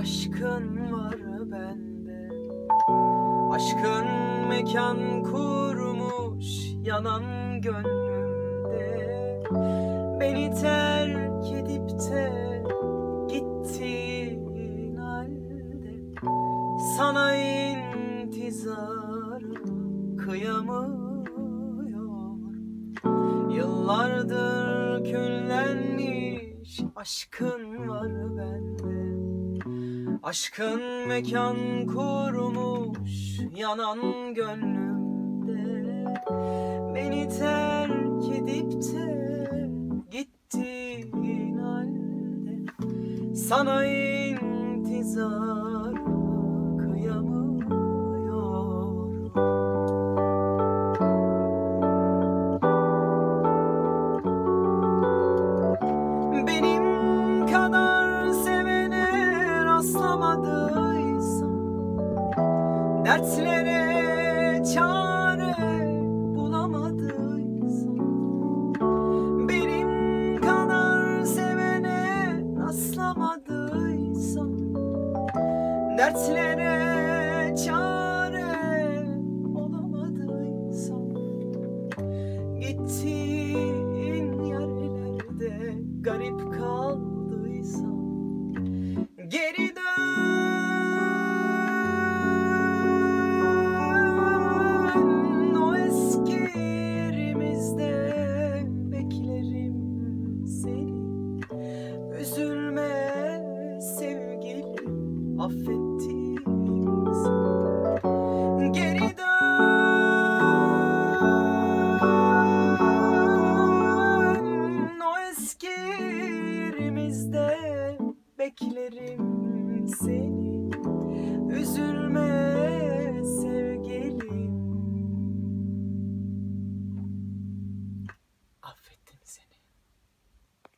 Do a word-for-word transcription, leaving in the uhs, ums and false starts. Aşkın var bende. Aşkın mekan kurmuş yanan gönlümde. Beni terk edip de gittiğin halde sana intizar kıyamıyorum. Yıllardır küllenmiş aşkın var bende. Aşkın mekan kurmuş yanan gönlümde. Beni terk edip de gittiğin halde sana intizar kıyamıyorum. Benim kadar sevene rastlamadıysan, dertlere çare bulamadıysan, benim kadar sevene rastlamadıysan, dertlere çare olamadıysan, gittiğin yerlerde garip kaldıysan, geri dön. O eski yerimizde beklerim seni. Üzülme sevgilim, affettim.